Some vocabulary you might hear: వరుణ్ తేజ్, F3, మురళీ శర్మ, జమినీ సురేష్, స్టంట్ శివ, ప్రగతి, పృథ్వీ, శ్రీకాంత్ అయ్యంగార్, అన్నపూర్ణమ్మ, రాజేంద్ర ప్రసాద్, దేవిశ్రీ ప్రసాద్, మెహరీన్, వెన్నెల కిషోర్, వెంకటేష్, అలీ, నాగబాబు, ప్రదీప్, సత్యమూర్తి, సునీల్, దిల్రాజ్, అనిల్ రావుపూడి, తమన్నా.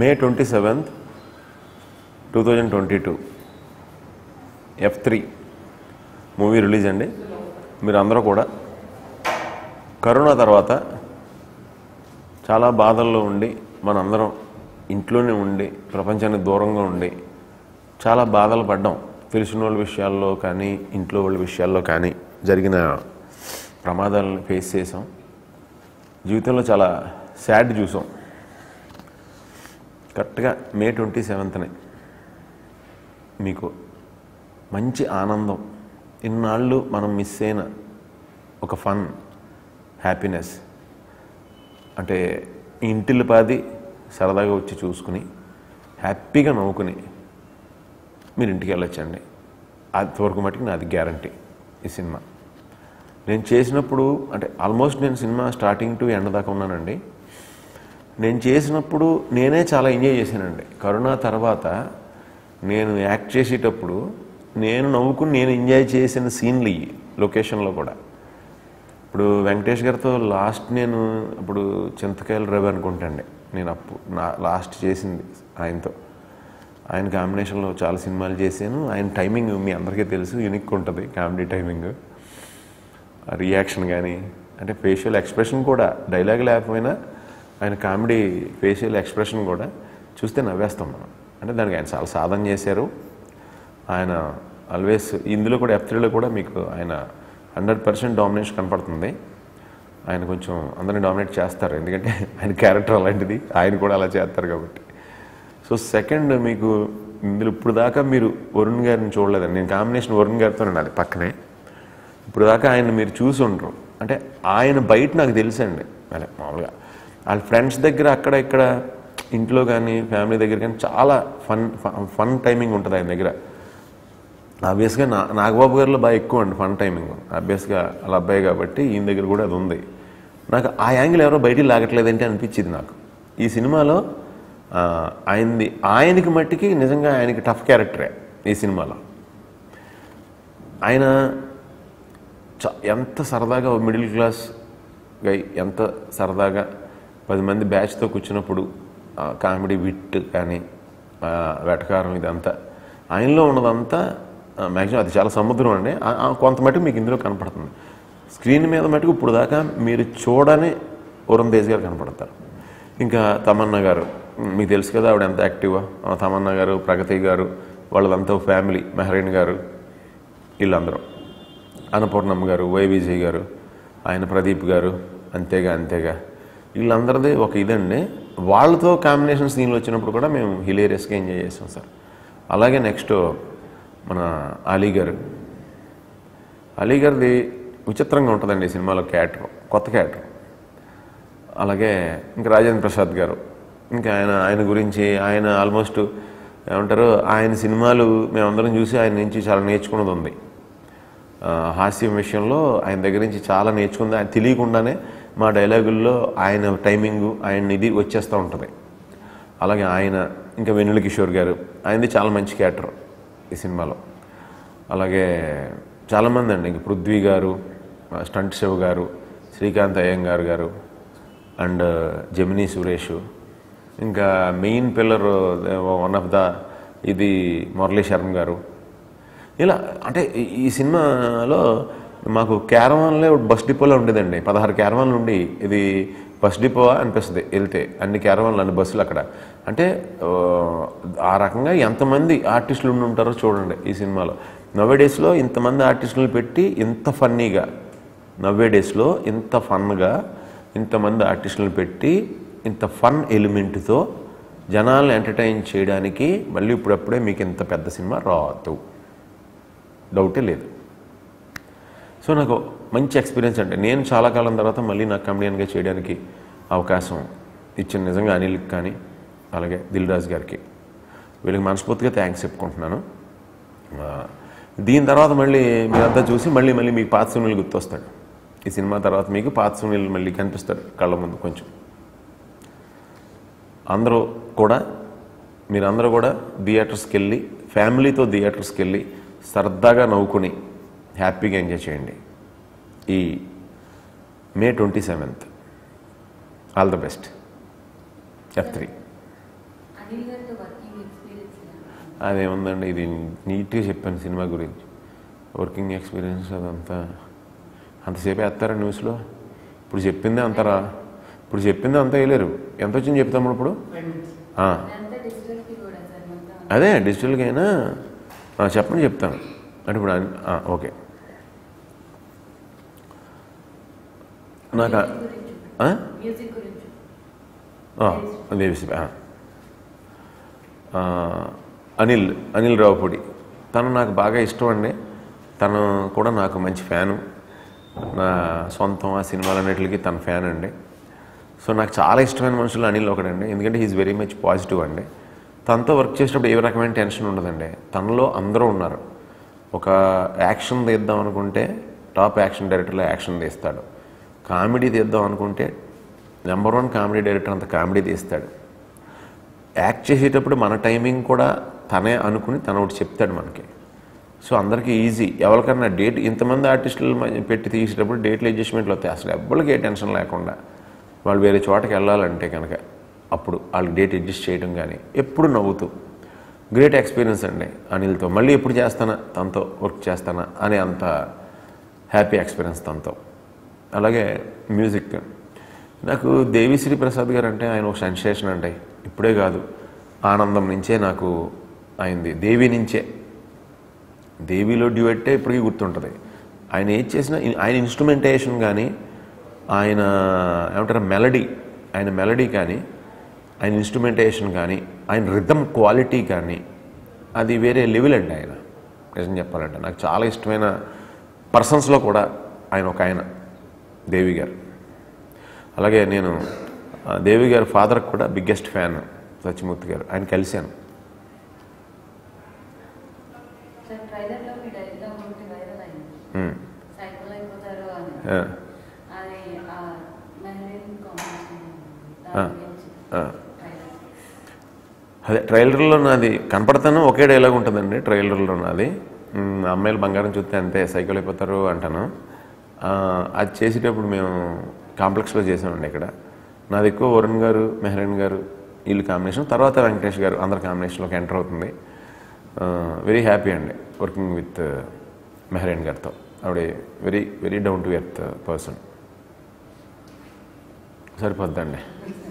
May 27th, 2022, F3 movie release అండి. మీరు అందరూ కూడా కరోనా తర్వాత చాలా బాధల్లో ఉండి, మనందరం ఇంట్లోనే ఉండి, ప్రపంచానికి దూరంగా ఉండి చాలా బాధలు పడ్డాం. తెలిసిన వాళ్ళ విషయాల్లో కానీ, ఇంట్లో వాళ్ళ విషయాల్లో కానీ జరిగిన ప్రమాదాలను ఫేస్ చేసాం. జీవితంలో చాలా సాడ్ చూసాం. కరెక్ట్గా May 27th మీకు మంచి ఆనందం, ఇన్నాళ్ళు మనం మిస్ అయిన ఒక ఫన్, హ్యాపీనెస్, అంటే ఇంటిల్లిపాది సరదాగా వచ్చి చూసుకుని హ్యాపీగా నవ్వుకుని మీరు ఇంటికి వెళ్ళొచ్చండి. అంతవరకు మటుకు నాది గ్యారంటీ. ఈ సినిమా నేను చేసినప్పుడు, అంటే ఆల్మోస్ట్ నేను సినిమా స్టార్టింగ్ టు ఎండ్ దాకా ఉన్నానండి. నేను చేసినప్పుడు నేనే చాలా ఎంజాయ్ చేశానండి. కరోనా తర్వాత నేను యాక్ట్ చేసేటప్పుడు నేను నవ్వుకుని నేను ఎంజాయ్ చేసిన సీన్లు ఇవి. లొకేషన్లో కూడా ఇప్పుడు వెంకటేష్ గారితో లాస్ట్ నేను అప్పుడు చింతకాయల రవి అనుకుంటాండి, నేను అప్పుడు నా లాస్ట్ చేసింది ఆయనతో. ఆయన కాంబినేషన్లో చాలా సినిమాలు చేశాను. ఆయన టైమింగ్ మీ అందరికీ తెలుసు, యూనిక్ ఉంటుంది. కామెడీ టైమింగ్, రియాక్షన్ కానీ, అంటే ఫేషియల్ ఎక్స్ప్రెషన్ కూడా, డైలాగ్ లేకపోయినా ఆయన కామెడీ ఫేషియల్ ఎక్స్ప్రెషన్ కూడా చూస్తే నవ్వేస్తాం మనం. అంటే దానికి ఆయన చాలా సాధన చేశారు. ఆయన ఆల్వేస్ ఇందులో కూడా F3లో కూడా మీకు ఆయన 100% డామినేషన్ కనపడుతుంది. ఆయన కొంచెం అందరిని డామినేట్ చేస్తారు, ఎందుకంటే ఆయన క్యారెక్టర్ అలాంటిది, ఆయన కూడా అలా చేస్తారు కాబట్టి. సో సెకండ్ మీకు ఇందులో ఇప్పుడు దాకా మీరు వరుణ్ గారిని చూడలేదండి. నేను కాంబినేషన్ వరుణ్ గారితో ఉన్నది పక్కనే. ఇప్పుడు దాకా ఆయన మీరు చూసి ఉండరు. అంటే ఆయన బయట నాకు తెలుసండి. అదే మామూలుగా వాళ్ళ ఫ్రెండ్స్ దగ్గర, అక్కడ ఇక్కడ, ఇంట్లో కానీ, ఫ్యామిలీ దగ్గర కానీ చాలా ఫన్ టైమింగ్ ఉంటుంది ఆయన దగ్గర. ఆబ్వియస్గా నాగబాబు గారిలో బాగా ఎక్కువ అండి ఫన్ టైమింగ్. ఆబ్వియస్గా వాళ్ళ అబ్బాయి కాబట్టి ఈయన దగ్గర కూడా అది ఉంది. నాకు ఆ యాంగిల్ ఎవరో బయటికి లాగట్లేదంటే అనిపించింది నాకు ఈ సినిమాలో. ఆయనకి మట్టికి నిజంగా ఆయనకి టఫ్ క్యారెక్టరే ఈ సినిమాలో. ఆయన ఎంత సరదాగా మిడిల్ క్లాస్గా ఎంత సరదాగా 10 మంది బ్యాచ్తో కూర్చున్నప్పుడు కామెడీ విట్ కానీ, వెటకారం, ఇదంతా ఆయనలో ఉన్నదంతా మ్యాక్సిమం అది చాలా సముద్రం అండి. కొంత మటుకు మీకు ఇందులో కనపడుతుంది. స్క్రీన్ మీద మటుకు ఇప్పుడు దాకా మీరు చూడని వరుణ్ తేజ్ గారు కనపడతారు. ఇంకా తమన్నా గారు మీకు తెలుసు కదా, ఆవిడ ఎంత యాక్టివ్గా. తమన్నా గారు, ప్రగతి గారు, వాళ్ళదంతా ఫ్యామిలీ, మెహరీన్ గారు, వీళ్ళందరూ, అన్నపూర్ణమ్మ గారు, వైవిజయ్ గారు, ఆయన ప్రదీప్ గారు, అంతేగా వీళ్ళందరిది ఒక ఇదండి. వాళ్ళతో కాంబినేషన్ సీన్లు వచ్చినప్పుడు కూడా మేము హిలేరియస్గా ఎంజాయ్ చేస్తాం సార్. అలాగే నెక్స్ట్ మన అలీగారిది విచిత్రంగా ఉంటుందండి ఈ సినిమాలో క్యారెక్టర్, కొత్త క్యారెక్టర్. అలాగే ఇంకా రాజేంద్ర ప్రసాద్ గారు, ఇంకా ఆయన గురించి ఆయన ఆల్మోస్ట్ ఏమంటారు, ఆయన సినిమాలు మేమందరం చూసి ఆయన నుంచి చాలా నేర్చుకున్నది ఉంది. హాస్యం విషయంలో ఆయన దగ్గర నుంచి చాలా నేర్చుకుంది. ఆయన తెలియకుండానే మా డైలాగుల్లో ఆయన టైమింగు, ఆయన ఇది వచ్చేస్తూ ఉంటుంది. అలాగే ఆయన, ఇంకా వెన్నెల కిషోర్ గారు, ఆయనది చాలా మంచి క్యారెక్టర్ ఈ సినిమాలో. అలాగే చాలామంది అండి, ఇంకా పృథ్వీ గారు, స్టంట్ శివ గారు, శ్రీకాంత్ అయ్యంగారు గారు, అండ్ జమినీ సురేష్, ఇంకా main pillar one of the ఇది మురళీ శర్మ గారు. ఇలా అంటే ఈ సినిమాలో మాకు క్యారవాన్లే బస్ డిపోలో ఉండేదండి. 16 క్యారవాన్లు ఉండి, ఇది బస్ డిపో అనిపిస్తుంది వెళ్తే, అన్ని క్యారవాన్లు, అన్ని బస్సులు అక్కడ. అంటే ఆ రకంగా ఎంతమంది ఆర్టిస్టులు ఉండి ఉంటారో చూడండి ఈ సినిమాలో. నవ్వేడేస్లో ఇంతమంది ఆర్టిస్టులు పెట్టి ఇంత ఫన్నీగా, నవ్వేడేస్లో ఇంత ఫన్గా ఇంతమంది ఆర్టిస్టులను పెట్టి ఇంత ఫన్ ఎలిమెంట్తో జనాలను ఎంటర్టైన్ చేయడానికి మళ్ళీ ఇప్పుడప్పుడే మీకు ఇంత పెద్ద సినిమా రాదు, డౌటే లేదు. సో నాకు మంచి ఎక్స్పీరియన్స్. అంటే నేను చాలా కాలం తర్వాత మళ్ళీ నాకు కమెడియన్గా చేయడానికి అవకాశం ఇచ్చిన నిజంగా అనిల్కి కానీ, అలాగే దిల్రాజ్ గారికి, వీళ్ళకి మనస్ఫూర్తిగా థ్యాంక్స్ చెప్పుకుంటున్నాను. దీని తర్వాత మళ్ళీ మీరంతా చూసి మళ్ళీ మీకు పాత సునీల్ గుర్తొస్తాడు. ఈ సినిమా తర్వాత మీకు పాత సునీల్ మళ్ళీ కనిపిస్తాడు కళ్ళ ముందు. కొంచెం అందరూ కూడా, మీరందరూ కూడా థియేటర్స్కి వెళ్ళి, ఫ్యామిలీతో థియేటర్స్కి వెళ్ళి సరదాగా నవ్వుకుని హ్యాపీగా ఎంజాయ్ చేయండి. ಈ May 27th. All the best. F3. Anil garu to working experience. Ade undandi idi neatly cheppan cinema gurinchi. Working experience adanta sepe attara news lo. Ippudu cheppinde antara ippudu cheppinde anta eleru. Enta ochindi cheptamu ippudu? ఆ అదే digital గా అయినా చెప్పండి చెప్తాను అంటే ఇప్పుడు okay నాకు music గురించి అనిల్ అనిల్ రావుపూడి తను నాకు బాగా ఇష్టం అండి తను కూడా నాకు మంచి ఫ్యాను నా సొంతం ఆ సినిమాలన్నిటికి తన ఫ్యాన్ అండి సో నాకు చాలా ఇష్టమైన మనుషులు అనిల్ ఒకడండి ఎందుకంటే హీఈస్ వెరీ మచ్ పాజిటివ్ అండి తనతో వర్క్ చేసేటప్పుడు ఏ రకమైన టెన్షన్ ఉండదండి తనలో అందరూ ఉన్నారు ఒక యాక్షన్ తీద్దాం అనుకుంటే టాప్ యాక్షన్ డైరెక్టర్లో యాక్షన్ తీస్తాడు కామెడీ తీద్దాం అనుకుంటే నెంబర్ 1 కామెడీ డైరెక్టర్ అంత కామెడీ తీస్తాడు యాక్ట్ చేసేటప్పుడు మన టైమింగ్ కూడా తనే అనుకుని తన ఒకటి చెప్తాడు మనకి సో అందరికీ ఈజీ ఎవరికన్నా డేట్ ఇంతమంది ఆర్టిస్టులు పెట్టి తీసేటప్పుడు డేట్లు అడ్జస్ట్మెంట్లు వస్తాయి అసలు ఎవ్వరికి ఏ టెన్షన్ లేకుండా వాళ్ళు వేరే చోటకి వెళ్ళాలంటే కనుక అప్పుడు వాళ్ళకి డేట్ అడ్జస్ట్ చేయడం కానీ ఎప్పుడు నవ్వుతూ గ్రేట్ ఎక్స్పీరియన్స్ అండి అనిల్తో మళ్ళీ ఎప్పుడు చేస్తానా తనతో వర్క్ చేస్తానా అనే అంత హ్యాపీ ఎక్స్పీరియన్స్ తనతో అలాగే మ్యూజిక్ నాకు దేవిశ్రీ ప్రసాద్ గారు అంటే ఆయన ఒక సెన్సేషన్ అండి ఇప్పుడే కాదు ఆనందం నుంచే నాకు ఆయనది దేవి నుంచే దేవిలో డ్యూయెట్టే ఇప్పటికీ గుర్తుంటుంది ఆయన ఏది చేసినా ఆయన ఇన్స్ట్రుమెంటేషన్ కానీ ఆయన ఏమంటారు మెలడీ ఆయన మెలడీ కానీ ఆయన ఇన్స్ట్రుమెంటేషన్ కానీ ఆయన రిథమ్ క్వాలిటీ కానీ అది వేరే లెవెల్ అండి ఆయన నిజం చెప్పాలంటే నాకు చాలా ఇష్టమైన పర్సన్స్లో కూడా ఆయన ఒక ఆయన దేవి గారు అలాగే నేను దేవి గారి ఫాదర్కి కూడా బిగ్గెస్ట్ ఫ్యాన్ సత్యమూర్తి గారు ఆయన కలిశాను అదే ట్రైలర్లో నాది కనపడతాను ఒకే డైలాగ్ ఉంటుందండి ట్రైలర్లో నాది అమ్మాయిలు బంగారం చూస్తే అంతే సైకిల్ అయిపోతారు అంటాను అది చేసేటప్పుడు మేము కాంప్లెక్స్లో చేసామండి ఇక్కడ నాది ఎక్కువ వరుణ్ గారు మెహరీన్ గారు వీళ్ళు కాంబినేషన్ తర్వాత వెంకటేష్ గారు అందరి కాంబినేషన్లోకి ఎంటర్ అవుతుంది వెరీ హ్యాపీ అండి వర్కింగ్ విత్ మెహరీన్ గారితో ఆవిడ very very down to earth person సరిపోద్దండి